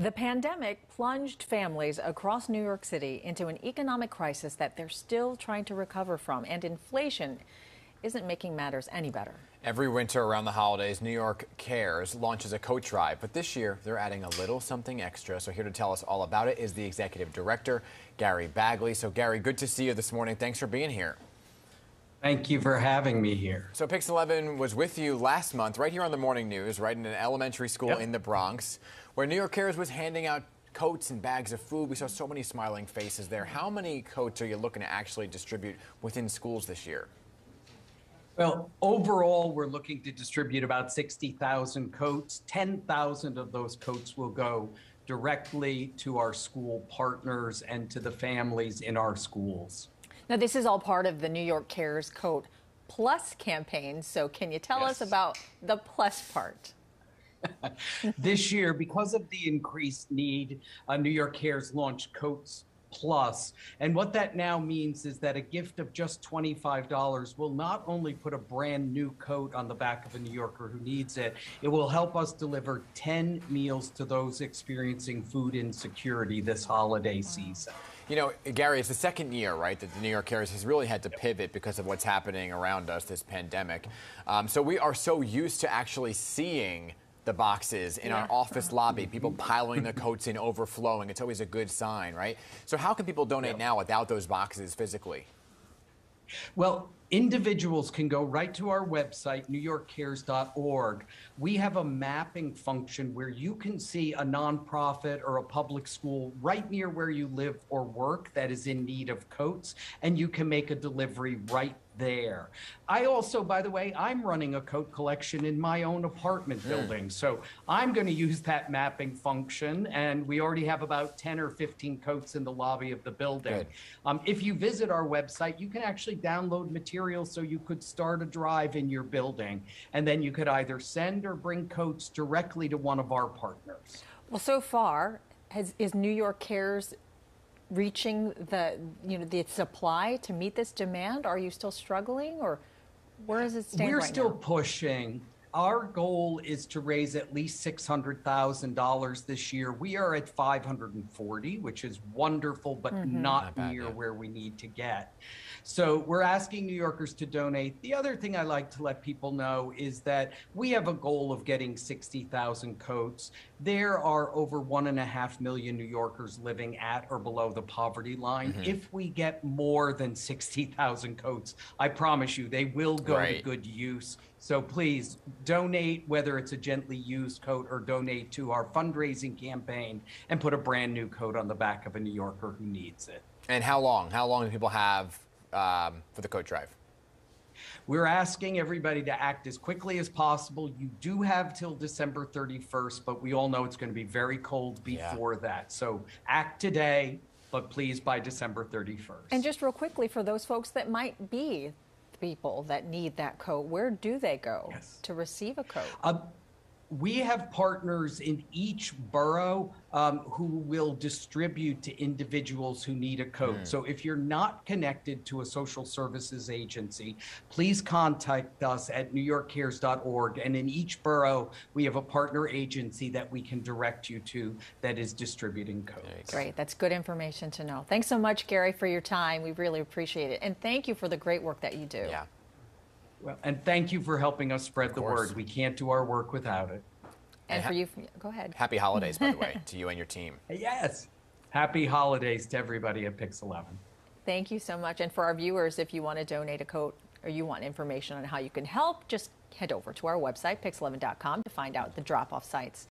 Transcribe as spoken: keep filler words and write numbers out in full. The pandemic plunged families across New York City into an economic crisis that they're still trying to recover from, and inflation isn't making matters any better. Every winter around the holidays, New York Cares launches a coat drive, but this year they're adding a little something extra. So here to tell us all about it is the executive director, Gary Bagley. So Gary, good to see you this morning. Thanks for being here. Thank you for having me here. So PIX eleven was with you last month, right here on the morning news, right in an elementary school yep. in the Bronx, where New York Cares was handing out coats and bags of food. We saw so many smiling faces there. How many coats are you looking to actually distribute within schools this year? Well, overall, we're looking to distribute about sixty thousand coats. ten thousand of those coats will go directly to our school partners and to the families in our schools. Now, this is all part of the New York Cares Coat Plus campaign, so can you tell yes. us about the plus part? This year, because of the increased need, uh, New York Cares launched Coats Plus, and what that now means is that a gift of just twenty-five dollars will not only put a brand new coat on the back of a New Yorker who needs it, it will help us deliver ten meals to those experiencing food insecurity this holiday season. You know, Gary, it's the second year, right, that the New York Cares has really had to pivot because of what's happening around us, this pandemic. Um, so we are so used to actually seeing the boxes in yeah. our office lobby, people piling the coats in, overflowing. It's always a good sign, right? So how can people donate yeah. now without those boxes physically? Well, individuals can go right to our website, new york cares dot org. We have a mapping function where you can see a nonprofit or a public school right near where you live or work that is in need of coats, and you can make a delivery right there. I also, by the way, I'm running a coat collection in my own apartment building, so I'm going to use that mapping function, and we already have about ten or fifteen coats in the lobby of the building. Um, if you visit our website, you can actually download material so you could start a drive in your building, and then you could either send or bring coats directly to one of our partners. Well, so far, has, is New York Cares reaching the you know the supply to meet this demand? Are you still struggling, or where does it stand? We're right still now? pushing. Our goal is to raise at least six hundred thousand dollars this year. We are at five hundred forty, which is wonderful, but mm-hmm. not, not near bad, yeah. where we need to get. So we're asking New Yorkers to donate. The other thing I like to let people know is that we have a goal of getting sixty thousand coats. There are over one and a half million New Yorkers living at or below the poverty line. Mm-hmm. If we get more than sixty thousand coats, I promise you they will go right. to good use. So please donate, whether it's a gently used coat or donate to our fundraising campaign, and put a brand new coat on the back of a New Yorker who needs it. And how long? How long do people have um, for the coat drive? We're asking everybody to act as quickly as possible. You do have till December thirty-first, but we all know it's going to be very cold before yeah. that. So act today, but please by December thirty-first. And just real quickly, for those folks that might be people that need that coat, where do they go yes. to receive a coat? Uh, we have partners in each borough um, who will distribute to individuals who need a coat. Mm. So if you're not connected to a social services agency, please contact us at new york cares dot org. And in each borough, we have a partner agency that we can direct you to that is distributing coats. Great. That's good information to know. Thanks so much, Gary, for your time. We really appreciate it. And thank you for the great work that you do. Yeah. Well, and thank you for helping us spread the word. We can't do our work without it. And, and for you, go ahead. Happy holidays, by the way, to you and your team. Yes. Happy holidays to everybody at PIX eleven. Thank you so much. And for our viewers, if you want to donate a coat or you want information on how you can help, just head over to our website, pix eleven dot com, to find out the drop-off sites.